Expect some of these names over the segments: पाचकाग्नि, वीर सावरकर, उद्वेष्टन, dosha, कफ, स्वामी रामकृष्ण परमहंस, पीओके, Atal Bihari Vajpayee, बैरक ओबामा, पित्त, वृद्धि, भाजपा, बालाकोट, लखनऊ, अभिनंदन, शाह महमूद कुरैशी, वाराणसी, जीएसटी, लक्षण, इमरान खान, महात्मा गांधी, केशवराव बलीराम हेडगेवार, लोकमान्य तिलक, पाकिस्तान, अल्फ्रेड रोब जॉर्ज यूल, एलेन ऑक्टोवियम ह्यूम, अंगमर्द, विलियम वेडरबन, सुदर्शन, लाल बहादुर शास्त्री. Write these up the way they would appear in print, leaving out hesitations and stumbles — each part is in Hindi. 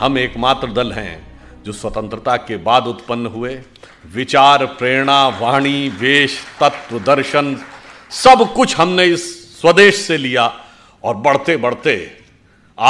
हम एकमात्र दल हैं जो स्वतंत्रता के बाद उत्पन्न हुए, विचार, प्रेरणा, वाणी, वेश, तत्व, दर्शन सब कुछ हमने इस स्वदेश से लिया और बढ़ते बढ़ते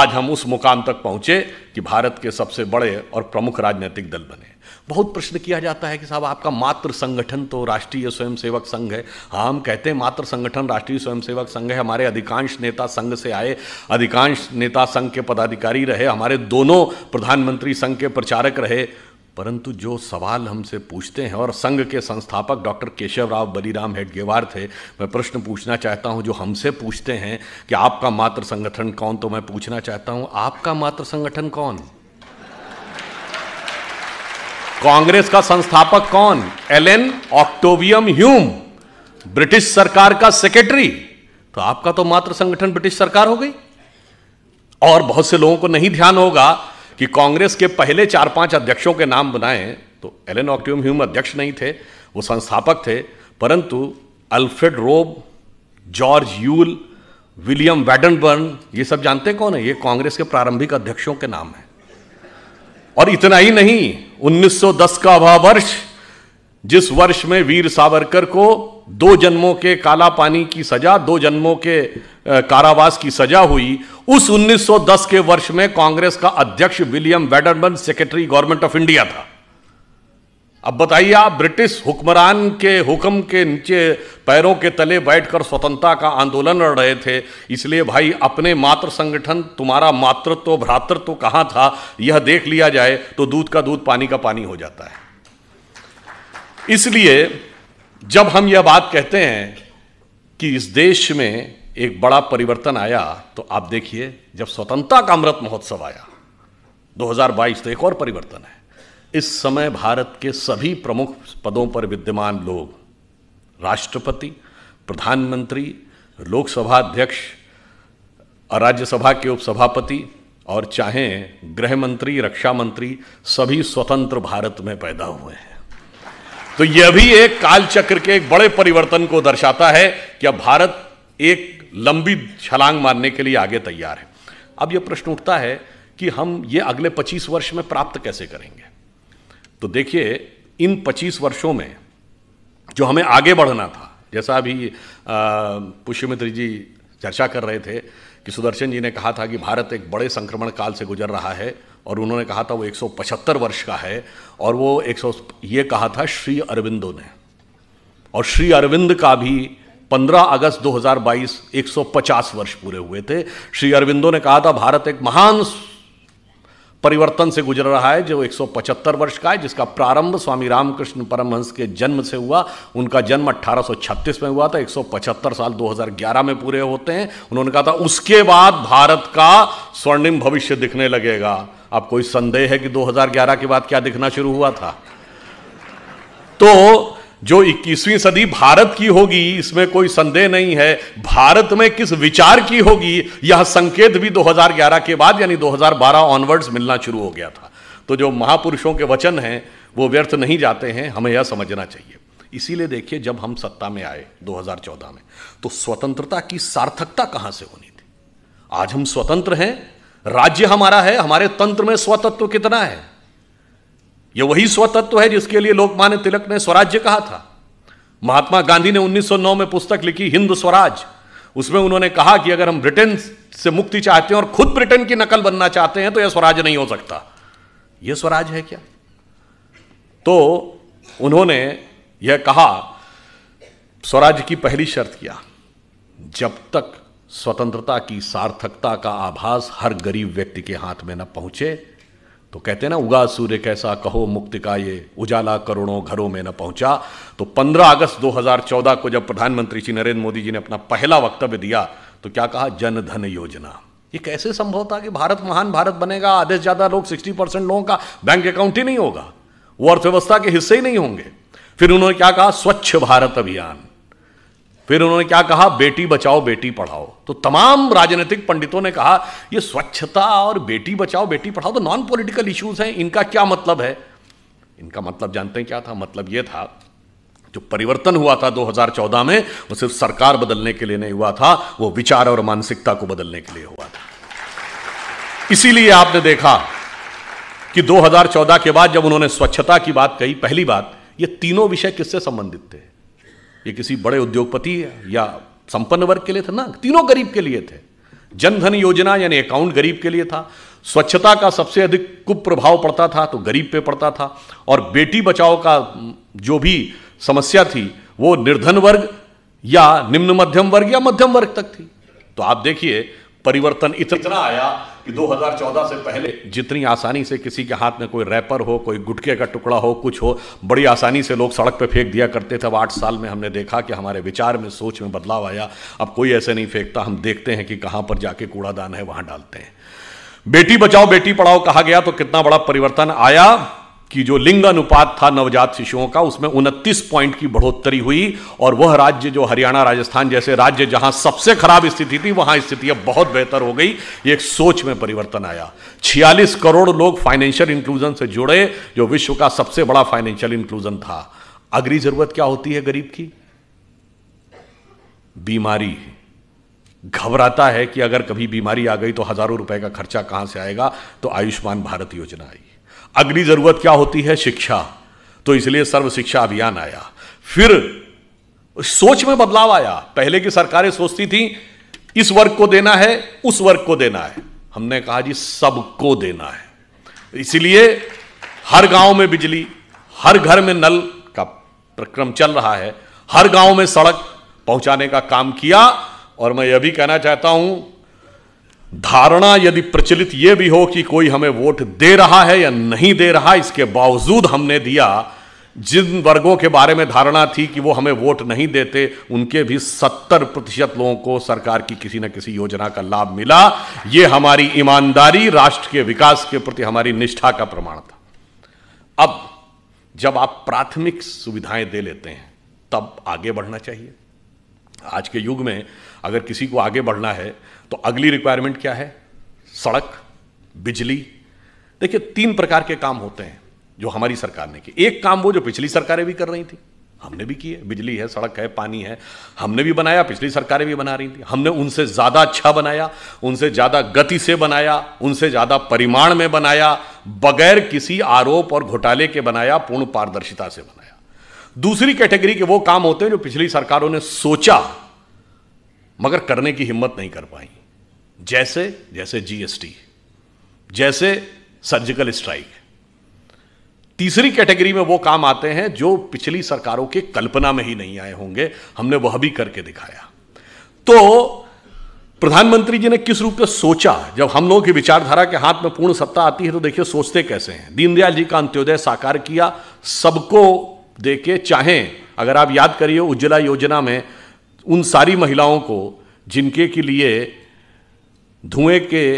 आज हम उस मुकाम तक पहुँचे कि भारत के सबसे बड़े और प्रमुख राजनीतिक दल बने। बहुत प्रश्न किया जाता है कि साहब आपका मात्र संगठन तो राष्ट्रीय स्वयंसेवक संघ है। हाँ, हम कहते हैं मात्र संगठन राष्ट्रीय स्वयंसेवक संघ है। हमारे अधिकांश नेता संघ से आए, अधिकांश नेता संघ के पदाधिकारी रहे, हमारे दोनों प्रधानमंत्री संघ के प्रचारक रहे, परंतु जो सवाल हमसे पूछते हैं, और संघ के संस्थापक डॉक्टर केशवराव बलीराम हेडगेवार थे, मैं प्रश्न पूछना चाहता हूं जो हमसे पूछते हैं कि आपका मात्र संगठन कौन, तो मैं पूछना चाहता हूं आपका मात्र संगठन कौन? कांग्रेस का संस्थापक कौन? एलेन ऑक्टोवियम ह्यूम, ब्रिटिश सरकार का सेक्रेटरी। तो आपका तो मात्र संगठन ब्रिटिश सरकार हो गई। और बहुत से लोगों को नहीं ध्यान होगा कि कांग्रेस के पहले 4-5 अध्यक्षों के नाम बनाए तो एलेन ऑक्टोवियम ह्यूम अध्यक्ष नहीं थे, वो संस्थापक थे, परंतु अल्फ्रेड रोब, जॉर्ज यूल, विलियम वेडरबन, ये सब जानते कौन है? ये कांग्रेस के प्रारंभिक अध्यक्षों के नाम है। और इतना ही नहीं, 1910 का वह वर्ष जिस वर्ष में वीर सावरकर को 2 जन्मों के काला पानी की सजा, 2 जन्मों के कारावास की सजा हुई, उस 1910 के वर्ष में कांग्रेस का अध्यक्ष विलियम वेडरबन secretary government of India था। अब बताइए आप, ब्रिटिश हुक्मरान के हुक्म के नीचे पैरों के तले बैठकर स्वतंत्रता का आंदोलन लड़ रहे थे। इसलिए भाई, अपने मात्र संगठन, तुम्हारा मातृत्व, भ्रातृत्व कहाँ था, यह देख लिया जाए तो दूध का दूध पानी का पानी हो जाता है। इसलिए जब हम यह बात कहते हैं कि इस देश में एक बड़ा परिवर्तन आया, तो आप देखिए जब स्वतंत्रता का अमृत महोत्सव आया 2022, तो एक और परिवर्तन है। इस समय भारत के सभी प्रमुख पदों पर विद्यमान लोग, राष्ट्रपति, प्रधानमंत्री, लोकसभा अध्यक्ष, राज्यसभा के उपसभापति और चाहे गृह मंत्री, रक्षा मंत्री, सभी स्वतंत्र भारत में पैदा हुए हैं। तो यह भी एक कालचक्र के एक बड़े परिवर्तन को दर्शाता है कि अब भारत एक लंबी छलांग मारने के लिए आगे तैयार है। अब यह प्रश्न उठता है कि हम ये अगले 25 वर्ष में प्राप्त कैसे करेंगे। तो देखिए, इन 25 वर्षों में जो हमें आगे बढ़ना था, जैसा अभी पुष्यमित्र जी चर्चा कर रहे थे कि सुदर्शन जी ने कहा था कि भारत एक बड़े संक्रमण काल से गुजर रहा है, और उन्होंने कहा था वो 175 वर्ष का है, और वो ये कहा था श्री अरविंदो ने, और श्री अरविंद का भी 15 अगस्त 2022 150 वर्ष पूरे हुए थे। श्री अरविंदो ने कहा था भारत एक महान परिवर्तन से गुजर रहा है जो 175 वर्ष का है, जिसका प्रारंभ स्वामी रामकृष्ण परमहंस के जन्म से हुआ। उनका जन्म 1836 में हुआ था, 175 साल 2011 में पूरे होते हैं। उन्होंने कहा था उसके बाद भारत का स्वर्णिम भविष्य दिखने लगेगा। अब कोई संदेह है कि 2011 के बाद क्या दिखना शुरू हुआ था? तो जो 21वीं सदी भारत की होगी, इसमें कोई संदेह नहीं है। भारत में किस विचार की होगी, यह संकेत भी 2011 के बाद यानी 2012 ऑनवर्ड्स मिलना शुरू हो गया था। तो जो महापुरुषों के वचन हैं वो व्यर्थ नहीं जाते हैं, हमें यह समझना चाहिए। इसीलिए देखिए, जब हम सत्ता में आए 2014 में, तो स्वतंत्रता की सार्थकता कहाँ से होनी थी? आज हम स्वतंत्र हैं, राज्य हमारा है, हमारे तंत्र में स्वतत्व कितना है? यह वही स्वतत्व है जिसके लिए लोकमान्य तिलक ने स्वराज्य कहा था। महात्मा गांधी ने 1909 में पुस्तक लिखी हिंद स्वराज। उसमें उन्होंने कहा कि अगर हम ब्रिटेन से मुक्ति चाहते हैं और खुद ब्रिटेन की नकल बनना चाहते हैं तो यह स्वराज नहीं हो सकता। यह स्वराज है क्या? तो उन्होंने यह कहा, स्वराज की पहली शर्त क्या, जब तक स्वतंत्रता की सार्थकता का आभास हर गरीब व्यक्ति के हाथ में न पहुंचे, तो कहते हैं ना, उगा सूर्य कैसा कहो मुक्ति का ये उजाला करोड़ों घरों में न पहुंचा। तो 15 अगस्त 2014 को जब प्रधानमंत्री श्री नरेंद्र मोदी जी ने अपना पहला वक्तव्य दिया, तो क्या कहा? जन धन योजना। ये कैसे संभव था कि भारत महान भारत बनेगा, आधे से ज़्यादा लोग, 60% लोगों का बैंक अकाउंट ही नहीं होगा, वो अर्थव्यवस्था के हिस्से ही नहीं होंगे। फिर उन्होंने क्या कहा? स्वच्छ भारत अभियान। फिर उन्होंने क्या कहा? बेटी बचाओ बेटी पढ़ाओ। तो तमाम राजनीतिक पंडितों ने कहा ये स्वच्छता और बेटी बचाओ बेटी पढ़ाओ तो नॉन पॉलिटिकल इश्यूज हैं, इनका क्या मतलब है? इनका मतलब जानते हैं क्या था? मतलब ये था, जो परिवर्तन हुआ था 2014 में, वो सिर्फ सरकार बदलने के लिए नहीं हुआ था, वो विचार और मानसिकता को बदलने के लिए हुआ था। इसीलिए आपने देखा कि 2014 के बाद जब उन्होंने स्वच्छता की बात कही, पहली बात, ये तीनों विषय किससे संबंधित थे? ये किसी बड़े उद्योगपति या संपन्न वर्ग के लिए थे ना, तीनों गरीब के लिए थे। जनधन योजना यानी अकाउंट गरीब के लिए था, स्वच्छता का सबसे अधिक कुप्रभाव पड़ता था तो गरीब पे पड़ता था, और बेटी बचाओ का जो भी समस्या थी वो निर्धन वर्ग या निम्न मध्यम वर्ग या मध्यम वर्ग तक थी। तो आप देखिए परिवर्तन इतना आया कि 2014 से पहले जितनी आसानी से किसी के हाथ में कोई रैपर हो, कोई गुटके का टुकड़ा हो, कुछ हो, बड़ी आसानी से लोग सड़क पे फेंक दिया करते थे। अब 8 साल में हमने देखा कि हमारे विचार में, सोच में बदलाव आया। अब कोई ऐसे नहीं फेंकता, हम देखते हैं कि कहाँ पर जाके कूड़ादान है वहाँ डालते हैं। बेटी बचाओ बेटी पढ़ाओ कहा गया तो कितना बड़ा परिवर्तन आया कि जो लिंग अनुपात था नवजात शिशुओं का, उसमें 29 पॉइंट की बढ़ोतरी हुई। और वह राज्य जो हरियाणा, राजस्थान जैसे राज्य जहां सबसे खराब स्थिति थी, वहां स्थिति अब बहुत बेहतर हो गई। ये एक सोच में परिवर्तन आया। 46 करोड़ लोग फाइनेंशियल इंक्लूजन से जुड़े, जो विश्व का सबसे बड़ा फाइनेंशियल इंक्लूजन था। अगली जरूरत क्या होती है गरीब की? बीमारी। घबराता है कि अगर कभी बीमारी आ गई तो हजारों रुपए का खर्चा कहां से आएगा, तो आयुष्मान भारत योजना आई। अगली जरूरत क्या होती है? शिक्षा, तो इसलिए सर्व शिक्षा अभियान आया। फिर सोच में बदलाव आया। पहले की सरकारें सोचती थी इस वर्ग को देना है, उस वर्ग को देना है। हमने कहा जी सबको देना है। इसलिए हर गांव में बिजली, हर घर में नल का प्रक्रम चल रहा है, हर गांव में सड़क पहुंचाने का काम किया। और मैं यह भी कहना चाहता हूं, धारणा यदि प्रचलित यह भी हो कि कोई हमें वोट दे रहा है या नहीं दे रहा, इसके बावजूद हमने दिया। जिन वर्गों के बारे में धारणा थी कि वो हमें वोट नहीं देते, उनके भी 70% लोगों को सरकार की किसी न किसी योजना का लाभ मिला। ये हमारी ईमानदारी, राष्ट्र के विकास के प्रति हमारी निष्ठा का प्रमाण था। अब जब आप प्राथमिक सुविधाएं दे लेते हैं तब आगे बढ़ना चाहिए। आज के युग में अगर किसी को आगे बढ़ना है तो अगली रिक्वायरमेंट क्या है? सड़क, बिजली। देखिए 3 प्रकार के काम होते हैं जो हमारी सरकार ने किए। एक काम वो जो पिछली सरकारें भी कर रही थी, हमने भी किए। बिजली है, सड़क है, पानी है, हमने भी बनाया, पिछली सरकारें भी बना रही थी। हमने उनसे ज़्यादा अच्छा बनाया, उनसे ज़्यादा गति से बनाया, उनसे ज़्यादा परिमाण में बनाया, बगैर किसी आरोप और घोटाले के बनाया, पूर्ण पारदर्शिता से बनाया। दूसरी कैटेगरी के वो काम होते हैं जो पिछली सरकारों ने सोचा मगर करने की हिम्मत नहीं कर पाई, जैसे जीएसटी, जैसे सर्जिकल स्ट्राइक। तीसरी कैटेगरी में वो काम आते हैं जो पिछली सरकारों के कल्पना में ही नहीं आए होंगे, हमने वह भी करके दिखाया। तो प्रधानमंत्री जी ने किस रूप में सोचा? जब हम लोगों की विचारधारा के हाथ में पूर्ण सत्ता आती है तो देखिए सोचते कैसे हैं। दीनदयाल जी का अंत्योदय साकार किया, सबको देके। चाहे अगर आप याद करिए उज्ज्वला योजना में उन सारी महिलाओं को जिनके के लिए धुएं के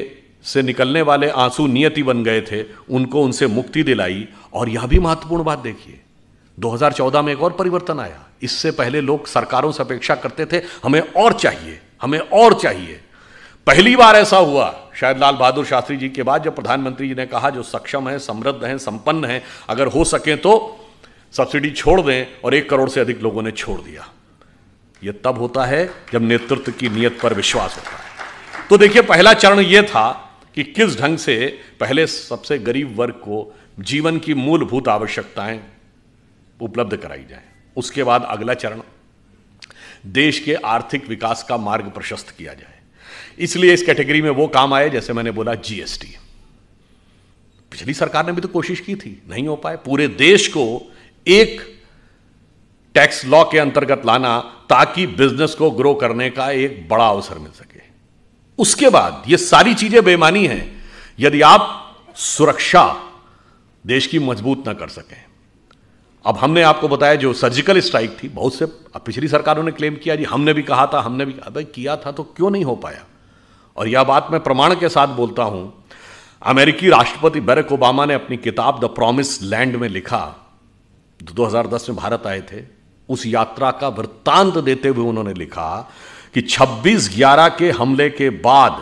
से निकलने वाले आंसू नियति बन गए थे, उनको उनसे मुक्ति दिलाई। और यह भी महत्वपूर्ण बात देखिए, 2014 में एक और परिवर्तन आया। इससे पहले लोग सरकारों से अपेक्षा करते थे हमें और चाहिए, हमें और चाहिए। पहली बार ऐसा हुआ शायद लाल बहादुर शास्त्री जी के बाद, जब प्रधानमंत्री जी ने कहा जो सक्षम है, समृद्ध है, संपन्न है, अगर हो सके तो सब्सिडी छोड़ दें, और 1 करोड़ से अधिक लोगों ने छोड़ दिया। यह तब होता है जब नेतृत्व की नीयत पर विश्वास होता है। तो देखिए पहला चरण यह था कि किस ढंग से पहले सबसे गरीब वर्ग को जीवन की मूलभूत आवश्यकताएं उपलब्ध कराई जाएं। उसके बाद अगला चरण, देश के आर्थिक विकास का मार्ग प्रशस्त किया जाए। इसलिए इस कैटेगरी में वो काम आए जैसे मैंने बोला जीएसटी। पिछली सरकार ने भी तो कोशिश की थी, नहीं हो पाए। पूरे देश को एक टैक्स लॉ के अंतर्गत लाना ताकि बिजनेस को ग्रो करने का एक बड़ा अवसर मिल सके। उसके बाद ये सारी चीजें बेमानी हैं यदि आप सुरक्षा देश की मजबूत ना कर सकें। अब हमने आपको बताया जो सर्जिकल स्ट्राइक थी, बहुत से पिछली सरकारों ने क्लेम किया जी हमने भी कहा था, हमने भी भाई किया था तो क्यों नहीं हो पाया। और यह बात मैं प्रमाण के साथ बोलता हूं। अमेरिकी राष्ट्रपति बैरक ओबामा ने अपनी किताब द प्रॉमिस्ड लैंड में लिखा, 2010 में भारत आए थे, उस यात्रा का वृत्तांत देते हुए उन्होंने लिखा कि 26/11 के हमले के बाद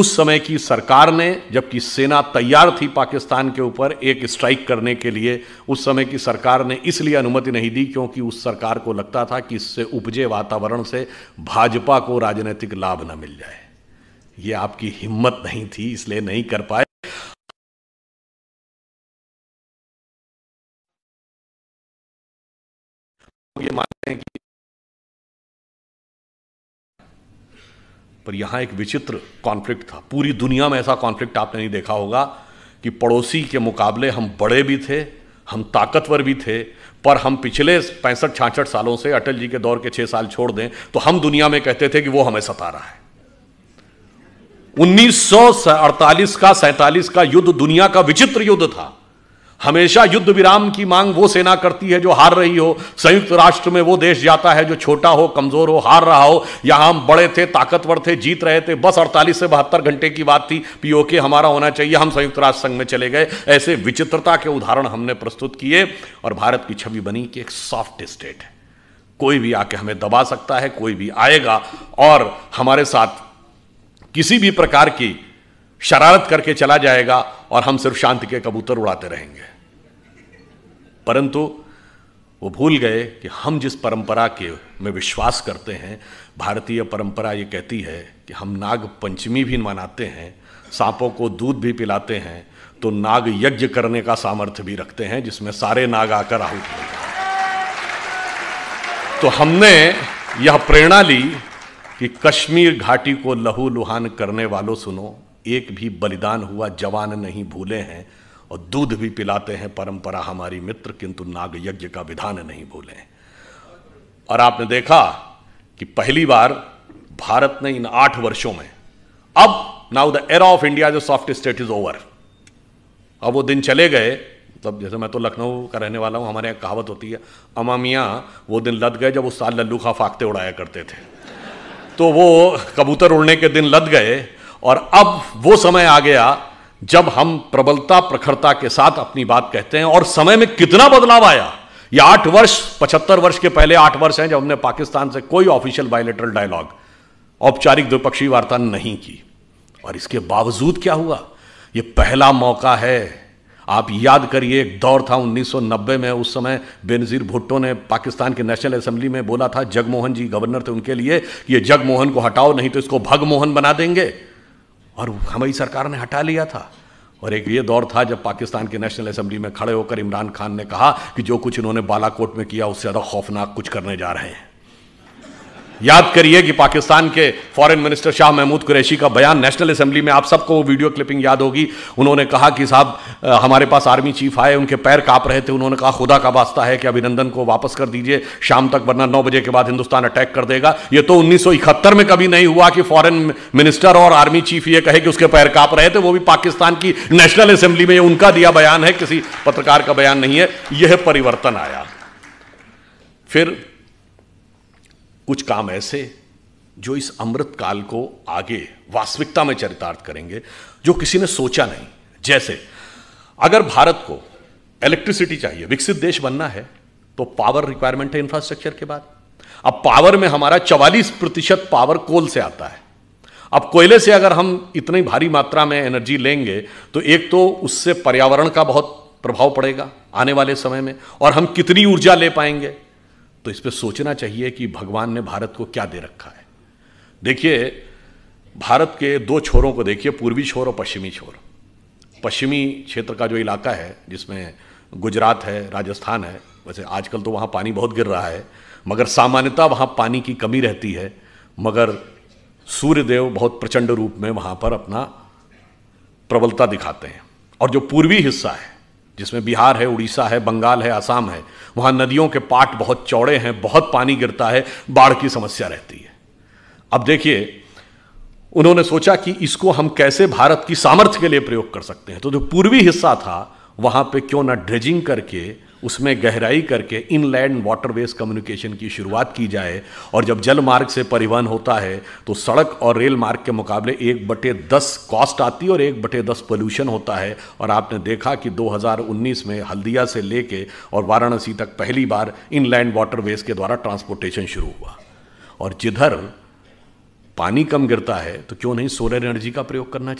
उस समय की सरकार ने, जबकि सेना तैयार थी पाकिस्तान के ऊपर एक स्ट्राइक करने के लिए, उस समय की सरकार ने इसलिए अनुमति नहीं दी क्योंकि उस सरकार को लगता था कि इससे उपजे वातावरण से भाजपा को राजनीतिक लाभ न मिल जाए। ये आपकी हिम्मत नहीं थी, इसलिए नहीं कर पाए। ये मानते हैं कि, पर यहां एक विचित्र कॉन्फ्लिक्ट था। पूरी दुनिया में ऐसा कॉन्फ्लिक्ट आपने नहीं देखा होगा कि पड़ोसी के मुकाबले हम बड़े भी थे, हम ताकतवर भी थे, पर हम पिछले 65-66 सालों से, अटल जी के दौर के 6 साल छोड़ दें तो हम दुनिया में कहते थे कि वो हमें सता रहा है। 1948 का 47 का युद्ध दुनिया का विचित्र युद्ध था। हमेशा युद्ध विराम की मांग वो सेना करती है जो हार रही हो, संयुक्त राष्ट्र में वो देश जाता है जो छोटा हो, कमजोर हो, हार रहा हो। यहां हम बड़े थे, ताकतवर थे, जीत रहे थे, बस 48 से 72 घंटे की बात थी, पीओके हमारा होना चाहिए, हम संयुक्त राष्ट्र संघ में चले गए। ऐसे विचित्रता के उदाहरण हमने प्रस्तुत किए और भारत की छवि बनी कि एक सॉफ्ट स्टेट है, कोई भी आके हमें दबा सकता है, कोई भी आएगा और हमारे साथ किसी भी प्रकार की शरारत करके चला जाएगा और हम सिर्फ शांति के कबूतर उड़ाते रहेंगे। परंतु वो भूल गए कि हम जिस परंपरा के में विश्वास करते हैं, भारतीय परंपरा ये कहती है कि हम नाग पंचमी भी मनाते हैं, सांपों को दूध भी पिलाते हैं, तो नाग यज्ञ करने का सामर्थ्य भी रखते हैं जिसमें सारे नाग आकर आहुति देते। तो हमने यह प्रेरणा ली कि कश्मीर घाटी को लहू लुहान करने वालों सुनो, एक भी बलिदान हुआ जवान नहीं भूले हैं, और दूध भी पिलाते हैं परंपरा हमारी मित्र, किंतु नाग यज्ञ का विधान नहीं भूले। और आपने देखा कि पहली बार भारत ने इन 8 वर्षों में, अब now the era of India जो सॉफ्ट स्टेट इज ओवर, अब वो दिन चले गए। तब जैसे मैं तो लखनऊ का रहने वाला हूं, हमारे यहाँ कहावत होती है अमामिया, वो दिन लद गए जब उस साल लल्लू खा फाकते उड़ाया करते थे, तो वो कबूतर उड़ने के दिन लद गए। और अब वो समय आ गया जब हम प्रबलता प्रखरता के साथ अपनी बात कहते हैं। और समय में कितना बदलाव आया, ये 8 वर्ष 75 वर्ष के पहले 8 वर्ष हैं जब हमने पाकिस्तान से कोई ऑफिशियल बायलैटरल डायलॉग, औपचारिक द्विपक्षीय वार्ता नहीं की। और इसके बावजूद क्या हुआ, ये पहला मौका है। आप याद करिए एक दौर था 1990 में, उस समय बेनजीर भुट्टो ने पाकिस्तान के नेशनल असेंबली में बोला था, जगमोहन जी गवर्नर थे उनके लिए, कि ये जगमोहन को हटाओ नहीं तो इसको भगमोहन बना देंगे, और हमारी सरकार ने हटा लिया था। और एक ये दौर था जब पाकिस्तान के नेशनल असेंबली में खड़े होकर इमरान खान ने कहा कि जो कुछ इन्होंने बालाकोट में किया उससे ज़्यादा खौफनाक कुछ करने जा रहे हैं। याद करिए कि पाकिस्तान के फॉरेन मिनिस्टर शाह महमूद कुरैशी का बयान नेशनल असेंबली में, आप सबको वो वीडियो क्लिपिंग याद होगी। उन्होंने कहा कि साहब हमारे पास आर्मी चीफ आए, उनके पैर कांप रहे थे, उन्होंने कहा खुदा का वास्ता है कि अभिनंदन को वापस कर दीजिए शाम तक, वरना 9 बजे के बाद हिंदुस्तान अटैक कर देगा। ये तो 1971 में कभी नहीं हुआ कि फॉरेन मिनिस्टर और आर्मी चीफ ये कहे कि उसके पैर कांप रहे थे, वो भी पाकिस्तान की नेशनल असेंबली में। उनका दिया बयान है, किसी पत्रकार का बयान नहीं है। यह परिवर्तन आया। फिर कुछ काम ऐसे जो इस अमृत काल को आगे वास्तविकता में चरितार्थ करेंगे, जो किसी ने सोचा नहीं। जैसे अगर भारत को इलेक्ट्रिसिटी चाहिए, विकसित देश बनना है, तो पावर रिक्वायरमेंट है इंफ्रास्ट्रक्चर के बाद। अब पावर में हमारा 44% पावर कोल से आता है। अब कोयले से अगर हम इतनी भारी मात्रा में एनर्जी लेंगे तो एक तो उससे पर्यावरण का बहुत प्रभाव पड़ेगा आने वाले समय में, और हम कितनी ऊर्जा ले पाएंगे। तो इस पे सोचना चाहिए कि भगवान ने भारत को क्या दे रखा है। देखिए भारत के 2 छोरों को देखिए, पूर्वी छोर और पश्चिमी छोर। पश्चिमी क्षेत्र का जो इलाका है जिसमें गुजरात है, राजस्थान है, वैसे आजकल तो वहाँ पानी बहुत गिर रहा है, मगर सामान्यतः वहाँ पानी की कमी रहती है, मगर सूर्यदेव बहुत प्रचंड रूप में वहाँ पर अपना प्रबलता दिखाते हैं। और जो पूर्वी हिस्सा है जिसमें बिहार है, उड़ीसा है, बंगाल है, आसाम है, वहाँ नदियों के पाट बहुत चौड़े हैं, बहुत पानी गिरता है, बाढ़ की समस्या रहती है। अब देखिए उन्होंने सोचा कि इसको हम कैसे भारत की सामर्थ्य के लिए प्रयोग कर सकते हैं। तो जो पूर्वी हिस्सा था वहाँ पे क्यों ना ड्रेजिंग करके उसमें गहराई करके इनलैंड वाटरवेज कम्युनिकेशन की शुरुआत की जाए। और जब जल मार्ग से परिवहन होता है तो सड़क और रेल मार्ग के मुकाबले 1/10 कॉस्ट आती है और 1/10 पोल्यूशन होता है। और आपने देखा कि 2019 में हल्दिया से लेके और वाराणसी तक पहली बार इनलैंड वाटरवेज के द्वारा ट्रांसपोर्टेशन शुरू हुआ। और जिधर पानी कम गिरता है तो क्यों नहीं सोलर एनर्जी का प्रयोग करना चाहिए।